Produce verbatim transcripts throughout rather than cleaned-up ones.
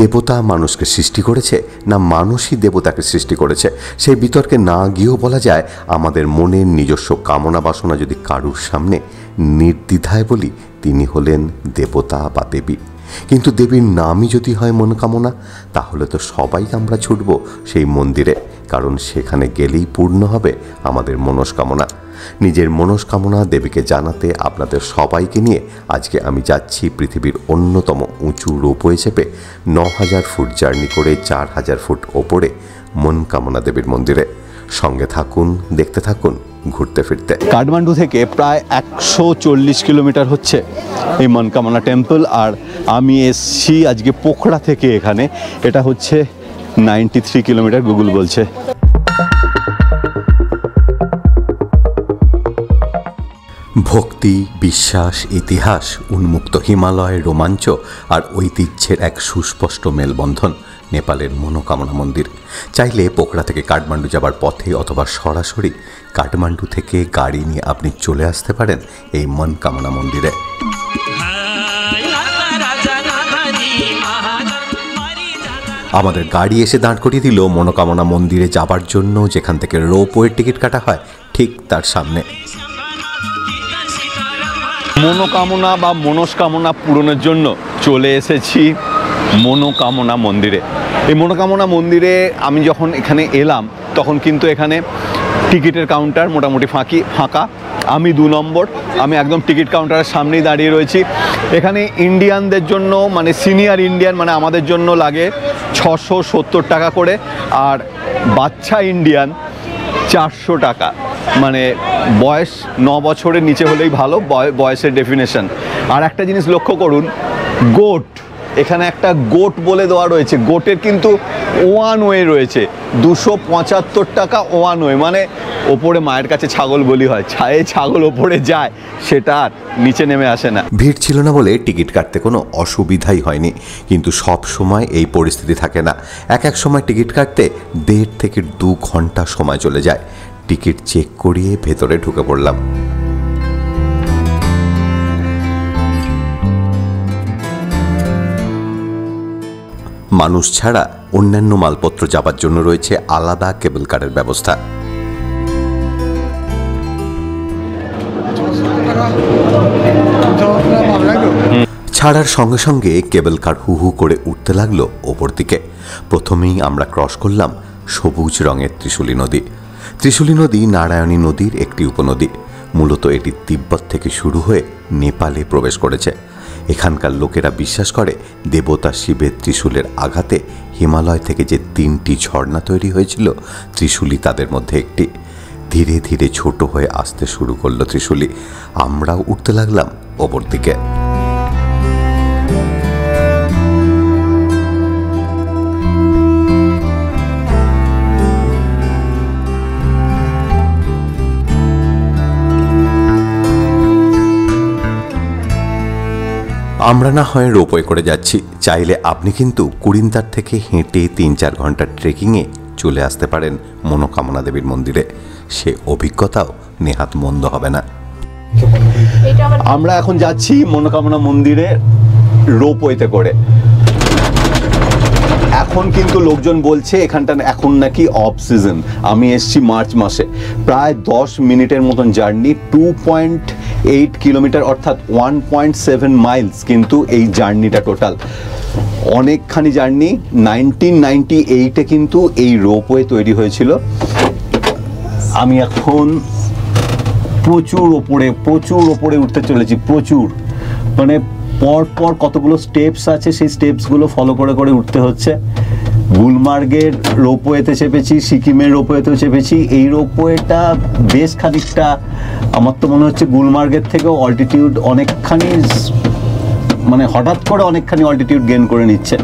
দেবতা মানুষকে সৃষ্টি করেছে না মানুষই দেবতাকে সৃষ্টি করেছে, সেই বিতর্কে না গিয়েও বলা যায় আমাদের মনের নিজস্ব কামনা বাসনা যদি কারুর সামনে নির্দ্বিধায় বলি, তিনি হলেন দেবতা বা দেবী। কিন্তু দেবীর নামই যদি হয় মনকামনা, তাহলে তো সবাই আমরা ছুটব সেই মন্দিরে, কারণ সেখানে গেলেই পূর্ণ হবে আমাদের মনস্কামনা। নিজের মনস্কামনা দেবীকে জানাতে আপনাদের সবাইকে নিয়ে আজকে আমি যাচ্ছি পৃথিবীর অন্যতম উঁচু রোপওয়ে চেপে ন হাজার ফুট জার্নি করে চার হাজার ফুট ওপরে মনকামনা দেবীর মন্দিরে। সঙ্গে থাকুন, দেখতে থাকুন ঘুরতে ফিরতে। কাঠমান্ডু থেকে প্রায় একশো চল্লিশ কিলোমিটার হচ্ছে এই মনকামনা টেম্পল, আর আমি এসছি আজকে পোখরা থেকে এখানে। এটা হচ্ছে নাইনটি থ্রি কিলোমিটার গুগল বলছে। ভক্তি, বিশ্বাস, ইতিহাস, উন্মুক্ত হিমালয়, রোমাঞ্চ আর ঐতিহ্যের এক সুস্পষ্ট মেলবন্ধন নেপালের মনকামনা মন্দির। চাইলে পোখরা থেকে কাঠমান্ডু যাবার পথে অথবা সরাসরি কাঠমান্ডু থেকে গাড়ি নিয়ে আপনি চলে আসতে পারেন এই মনকামনা মন্দিরে। আমাদের গাড়ি এসে দাঁড় করিয়ে দিল মনকামনা মন্দিরে যাবার জন্য, যেখান থেকে রোপওয়ের টিকিট কাটা হয় ঠিক তার সামনে। মনোকামনা বা মনস্কামনা পূরণের জন্য চলে এসেছি মনোকামনা মন্দিরে। এই মনোকামনা মন্দিরে আমি যখন এখানে এলাম তখন কিন্তু এখানে টিকিটের কাউন্টার মোটামুটি ফাঁকি ফাঁকা। আমি দু নম্বর, আমি একদম টিকিট কাউন্টারের সামনেই দাঁড়িয়ে রয়েছি। এখানে ইন্ডিয়ানদের জন্য, মানে সিনিয়র ইন্ডিয়ান মানে আমাদের জন্য লাগে ছশো সত্তর টাকা করে, আর বাচ্চা ইন্ডিয়ান চারশো টাকা। মানে বয়স ন বছরের নিচে হলেই ভালো, বয়সের ডেফিনেশন। আর একটা জিনিস লক্ষ্য করুন, গোট, এখানে একটা গোট বলে দেওয়া রয়েছে। গোটের কিন্তু ওয়ান ওয়ে রয়েছে, দুশো পঁচাত্তর টাকা ওয়ান ওয়ে। মানে ওপরে মায়ের কাছে ছাগল বলি হয়, ছায়ে ছাগল ওপরে যায়, সেটা আর নিচে নেমে আসে না। ভিড় ছিল না বলে টিকিট কাটতে কোনো অসুবিধাই হয়নি, কিন্তু সব সময় এই পরিস্থিতি থাকে না। এক এক সময় টিকিট কাটতে দেড় থেকে দু ঘন্টা সময় চলে যায়। টিকিট চেক করিয়ে ভেতরে ঢুকে পড়লাম। মানুষ ছাড়া অন্যান্য মালপত্র যাবার জন্য রয়েছে আলাদা কেবল কারের ব্যবস্থা। ছাড়ার সঙ্গে সঙ্গে কেবল কার হু হু করে উঠতে লাগলো ওপর দিকে। প্রথমেই আমরা ক্রস করলাম সবুজ রঙের ত্রিশুলি নদী। ত্রিশুলি নদী নারায়ণী নদীর একটি উপনদী। মূলত এটি তিব্বত থেকে শুরু হয়ে নেপালে প্রবেশ করেছে। এখানকার লোকেরা বিশ্বাস করে দেবতা শিবের ত্রিশূলের আঘাতে হিমালয় থেকে যে তিনটি ঝর্ণা তৈরি হয়েছিল, ত্রিশুলি তাদের মধ্যে একটি। ধীরে ধীরে ছোট হয়ে আসতে শুরু করলো ত্রিশুলি। আমরাও উঠতে লাগলাম ওপর দিকে। আমরা না হয় রোপওয়ে করে যাচ্ছি, চাইলে আপনি কিন্তু কুড়িন্দার থেকে হেঁটে তিন চার ঘন্টা ট্রেকিংয়ে চলে আসতে পারেন মনকামনা দেবীর মন্দিরে। সে অভিজ্ঞতাও নেহাত মন্দ হবে না। আমরা এখন যাচ্ছি মনকামনা মন্দিরে রোপওয়েতে করে। এখন কিন্তু লোকজন বলছে এখানটা এখন নাকি অফ সিজন। আমি এসছি মার্চ মাসে। প্রায় দশ মিনিটের মতন journey, two point eight kilometre অর্থাৎ ওয়ান পয়েন্ট সেভেন মাইলস কিন্তু এই জার্নিটা টোটাল। অনেকখানি জার্নি। নাইনটিন নাইনটি এইটে কিন্তু এই রোপওয়ে তৈরি হয়েছিল। আমি এখন প্রচুর ওপরে প্রচুর ওপরে উঠতে চলেছি, প্রচুর। মানে পরপর কতগুলো স্টেপস আছে, সেই স্টেপসগুলো ফলো করে করে উঠতে হচ্ছে। গুলমার্গের রোপওয়েতে চেপেছি, সিকিমের রোপওয়েতেও চেপেছি। এই রোপওয়েটা বেশ খানিকটা, আমার তো মনে হচ্ছে গুলমার্গের থেকেও অল্টিটিউড অনেকখানি, মানে হঠাৎ করে অনেকখানি অল্টিটিউড গেইন করে নিচ্ছে।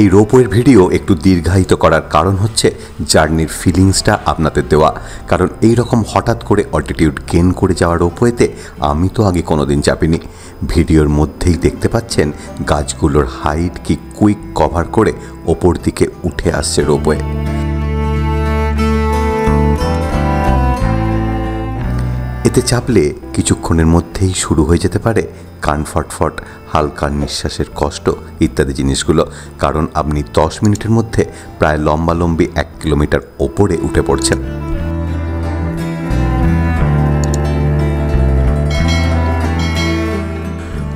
এই রোপওয়ের ভিডিও একটু দীর্ঘায়িত করার কারণ হচ্ছে জার্নির ফিলিংসটা আপনাদের দেওয়া, কারণ এই রকম হঠাৎ করে অল্টিটিউড গেইন করে যাওয়া রোপওয়েতে আমি তো আগে কোনো দিন চাপিনি। ভিডিওর মধ্যেই দেখতে পাচ্ছেন গাছগুলোর হাইট কি কুইক কভার করে ওপর দিকে উঠে আসছে রোপওয়ে। এতে চাপলে কিছুক্ষণের মধ্যেই শুরু হয়ে যেতে পারে কানফটফট, হালকা নিঃশ্বাসের কষ্ট ইত্যাদি জিনিসগুলো, কারণ আপনি দশ মিনিটের মধ্যে প্রায় লম্বালম্বি এক কিলোমিটার ওপরে উঠে পড়ছেন।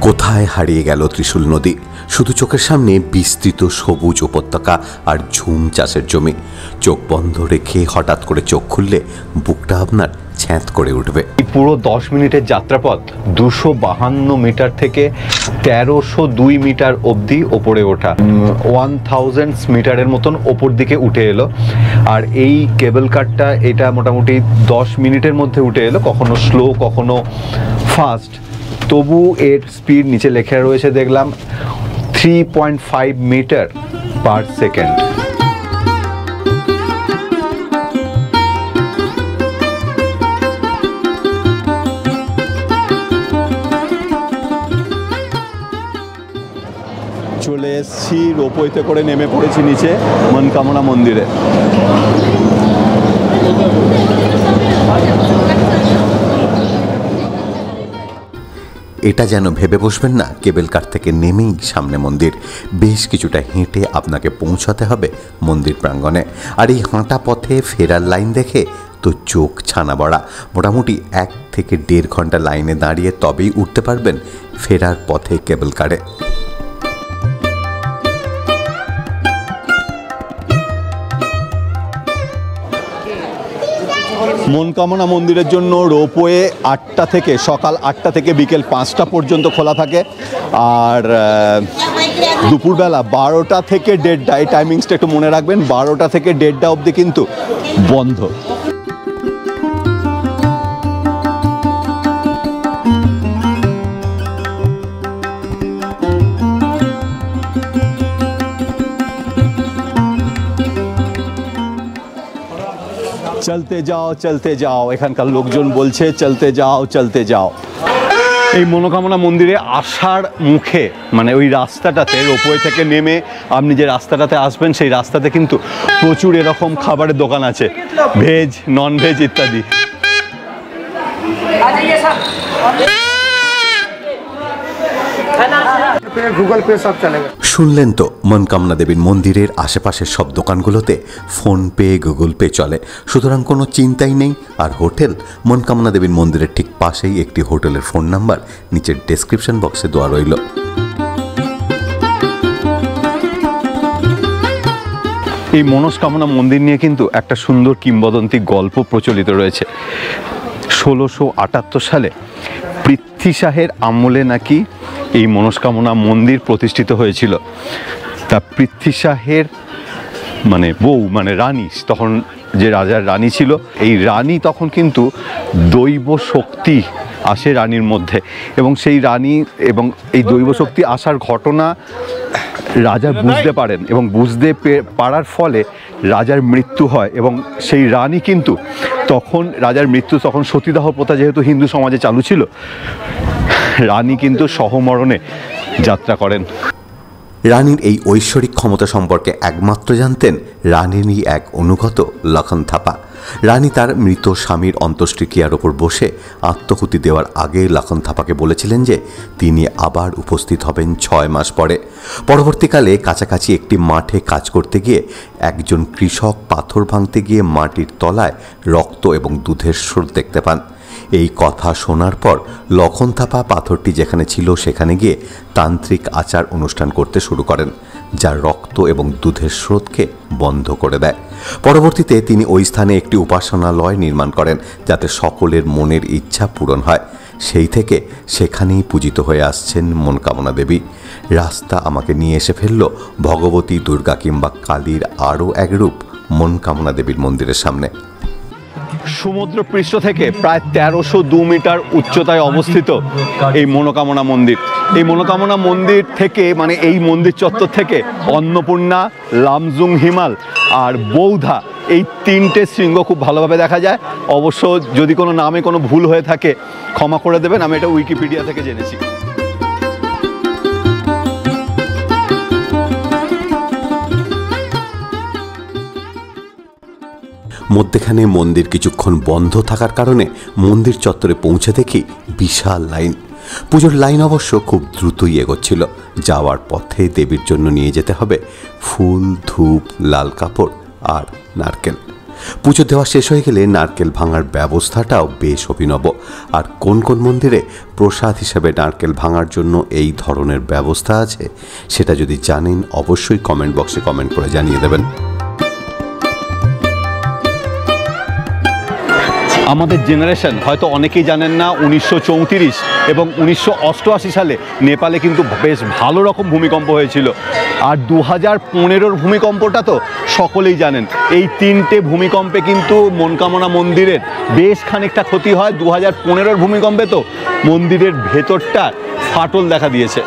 কোথায় হারিয়ে গেল ত্রিশূল নদী? শুধু চোখের সামনে বিস্তৃত সবুজ উপত্যকা আর ঝুম চাষের জমি। চোখ বন্ধ রেখে হঠাৎ করে চোখ খুললে বুকটা আপনার ছ্যাঁত করে উঠবে। পুরো দশ মিনিটের যাত্রাপথ দুশো বাহান্ন মিটার থেকে তেরোশো দুই মিটার অবধি ওপরে ওঠা, ওয়ান থাউজেন্ড মিটারের মতন ওপর দিকে উঠে এলো। আর এই কেবল কারটা এটা মোটামুটি দশ মিনিটের মধ্যে উঠে এলো, কখনো স্লো কখনো ফাস্ট, তবু এর স্পিড নিচে লেখা রয়েছে দেখলাম three point five metre per second. চলে এসছি রোপওয়েতে করে, নেমে পড়েছি নিচে মনকামনা মন্দিরে। এটা যেন ভেবে বসবেন না কেবল কার থেকে নেমেই সামনে মন্দির, বেশ কিছুটা হেঁটে আপনাকে পৌঁছাতে হবে মন্দির প্রাঙ্গণে। আর এই হাঁটা পথে ফেরার লাইন দেখে তো চোখ ছানা বড়া, মোটামুটি এক থেকে দেড় ঘন্টা লাইনে দাঁড়িয়ে তবেই উঠতে পারবেন ফেরার পথে কেবল কারে। মনকামনা মন্দিরের জন্য রোপওয়ে আটটা থেকে সকাল আটটা থেকে বিকেল পাঁচটা পর্যন্ত খোলা থাকে, আর দুপুরবেলা বারোটা থেকে দেড়টা, এই টাইমিংসটা একটু মনে রাখবেন, বারোটা থেকে দেড়টা অবধি কিন্তু বন্ধ। চলতে যাও চলতে যাও, এখানকার লোকজন বলছে চলতে যাও চলতে যাও। এই মনকামনা মন্দিরে আসার মুখে মানে ওই রাস্তাটাতে রোপওয়ে থেকে নেমে আপনি যে রাস্তাটাতে আসবেন সেই রাস্তাতে কিন্তু প্রচুর এরকম খাবারের দোকান আছে, ভেজ নন ভেজ ইত্যাদি। শুনলেন তো, মনকামনা দেবীর মন্দিরের আশেপাশের সব দোকানগুলোতে ফোন পে গুগল পে চলে, সুতরাং কোনো চিন্তাই নেই। আর হোটেল, মনকামনা দেবীর মন্দিরের ঠিক পাশেই একটি হোটেলের ফোন নাম্বার নিচের ডেসক্রিপশন বক্সে দেওয়া রইল। এই মনস্কামনা মন্দির নিয়ে কিন্তু একটা সুন্দর কিংবদন্তি গল্প প্রচলিত রয়েছে। ষোলোশো আটাত্তর সালে পৃথ্বী শাহের আমলে নাকি এই মনস্কামনা মন্দির প্রতিষ্ঠিত হয়েছিল। তা পৃথ্বী শাহের মানে বউ মানে রানী, তখন যে রাজার রানী ছিল, এই রানী তখন কিন্তু দৈব শক্তি আসে রানীর মধ্যে, এবং সেই রানী এবং এই দৈব শক্তি আসার ঘটনা রাজা বুঝতে পারেন, এবং বুঝতে পারার ফলে রাজার মৃত্যু হয়। এবং সেই রানী কিন্তু তখন রাজার মৃত্যু, তখন সতীদাহ প্রথা যেহেতু হিন্দু সমাজে চালু ছিল, রানী কিন্তু সহমরণে যাত্রা করেন। রানীর এই ঐশ্বরিক ক্ষমতা সম্পর্কে একমাত্র জানতেন রানীরই এক অনুগত লাখান থাপা। রানী তার মৃত স্বামীর অন্ত্যেষ্টিক্রিয়ার ওপর বসে আত্মকুতি দেওয়ার আগে লাখান থাপাকে বলেছিলেন যে তিনি আবার উপস্থিত হবেন ছয় মাস পরে। পরবর্তীকালে কাছাকাছি একটি মাঠে কাজ করতে গিয়ে একজন কৃষক পাথর ভাঙতে গিয়ে মাটির তলায় রক্ত এবং দুধের স্রোত দেখতে পান। এই কথা শোনার পর লাখান থাপা পাথরটি যেখানে ছিল সেখানে গিয়ে তান্ত্রিক আচার অনুষ্ঠান করতে শুরু করেন, যা রক্ত এবং দুধের স্রোতকে বন্ধ করে দেয়। পরবর্তীতে তিনি ওই স্থানে একটি উপাসনালয় নির্মাণ করেন যাতে সকলের মনের ইচ্ছা পূরণ হয়। সেই থেকে সেখানেই পূজিত হয়ে আসছেন মনকামনা দেবী। রাস্তা আমাকে নিয়ে এসে ফেলল ভগবতী, দুর্গা কিংবা কালীর আরও এক রূপ মনকামনা দেবীর মন্দিরের সামনে। সমুদ্র পৃষ্ঠ থেকে প্রায় তেরোশো দু মিটার উচ্চতায় অবস্থিত এই মনোকামনা মন্দির। এই মনোকামনা মন্দির থেকে মানে এই মন্দির চত্বর থেকে অন্নপূর্ণা, লামজুং হিমাল আর বৌদ্ধা এই তিনটে শৃঙ্গ খুব ভালোভাবে দেখা যায়। অবশ্য যদি কোনো নামে কোনো ভুল হয়ে থাকে ক্ষমা করে দেবেন, আমি এটা উইকিপিডিয়া থেকে জেনেছি। মধ্যেখানে মন্দির কিছুক্ষণ বন্ধ থাকার কারণে মন্দির চত্বরে পৌঁছে দেখি বিশাল লাইন। পুজোর লাইন অবশ্য খুব দ্রুতই এগোচ্ছিল। যাওয়ার পথে দেবীর জন্য নিয়ে যেতে হবে ফুল, ধূপ, লাল কাপড় আর নারকেল। পুজো দেওয়া শেষ হয়ে গেলে নারকেল ভাঙার ব্যবস্থাটাও বেশ অভিনব। আর কোন কোন মন্দিরে প্রসাদ হিসেবে নারকেল ভাঙার জন্য এই ধরনের ব্যবস্থা আছে সেটা যদি জানেন অবশ্যই কমেন্ট বক্সে কমেন্ট করে জানিয়ে দেবেন। আমাদের জেনারেশন হয়তো অনেকেই জানেন না, উনিশশো চৌত্রিশ এবং উনিশশো অষ্টআশি সালে নেপালে কিন্তু বেশ ভালো রকম ভূমিকম্প হয়েছিল। আর দু হাজার পনেরোর ভূমিকম্পটা তো সকলেই জানেন। এই তিনটে ভূমিকম্পে কিন্তু মনকামনা মন্দিরের বেশ খানিকটা ক্ষতি হয়। দু হাজার পনেরোর ভূমিকম্পে তো মন্দিরের ভেতরটা ফাটল দেখা দিয়েছে।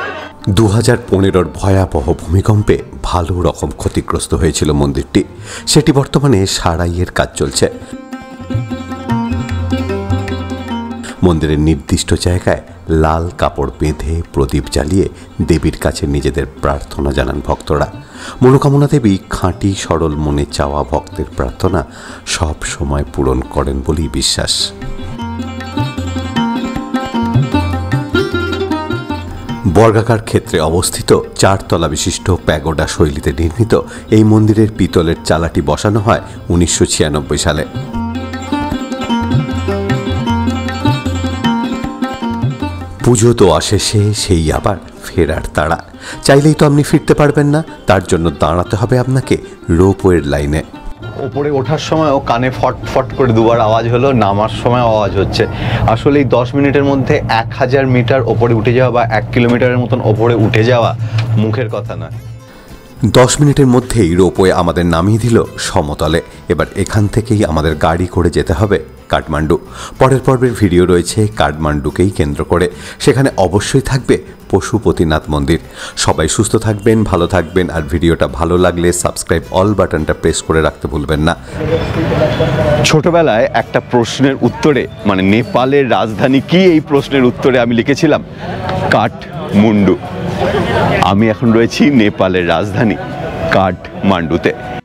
দু হাজার পনেরোর ভয়াবহ ভূমিকম্পে ভালো রকম ক্ষতিগ্রস্ত হয়েছিল মন্দিরটি। সেটি বর্তমানে সারাইয়ের কাজ চলছে। মন্দিরের নির্দিষ্ট জায়গায় লাল কাপড় বেঁধে প্রদীপ জ্বালিয়ে দেবীর কাছে নিজেদের প্রার্থনা জানান ভক্তরা। মনোকামনা দেবী খাঁটি সরল মনে চাওয়া ভক্তের প্রার্থনা সব সময় পূরণ করেন বলেই বিশ্বাস। বর্গাকার ক্ষেত্রে অবস্থিত চারতলা বিশিষ্ট প্যাগোডা শৈলীতে নির্মিত এই মন্দিরের পিতলের চালাটি বসানো হয় উনিশশো ছিয়ানব্বই সালে। পুজো তো আসে, সে সেই আবার ফেরার তাড়া। চাইলেই তো আপনি ফিরতে পারবেন না, তার জন্য দাঁড়াতে হবে আপনাকে রোপওয়ের লাইনে। ওপরে ওঠার সময়ও কানে ফট ফট করে দুবার আওয়াজ হলো, নামার সময় আওয়াজ হচ্ছে। আসলে এই দশ মিনিটের মধ্যে এক হাজার মিটার ওপরে উঠে যাওয়া বা এক কিলোমিটারের মতন ওপরে উঠে যাওয়া মুখের কথা নয়। দশ মিনিটের মধ্যেই রোপওয়ে আমাদের নামিয়ে দিল সমতলে। এবার এখান থেকেই আমাদের গাড়ি করে যেতে হবে কাঠমান্ডু। পরের পর্বের ভিডিও রয়েছে কাঠমান্ডুকেই কেন্দ্র করে, সেখানে অবশ্যই থাকবে পশুপতিনাথ মন্দির। সবাই সুস্থ থাকবেন, ভালো থাকবেন, আর ভিডিওটা ভালো লাগলে সাবস্ক্রাইব অল বাটনটা প্রেস করে রাখতে ভুলবেন না। ছোটবেলায় একটা প্রশ্নের উত্তরে মানে নেপালের রাজধানী কি, এই প্রশ্নের উত্তরে আমি লিখেছিলাম কাঠমান্ডু। আমি এখন রয়েছি নেপালের রাজধানী কাঠমান্ডুতে।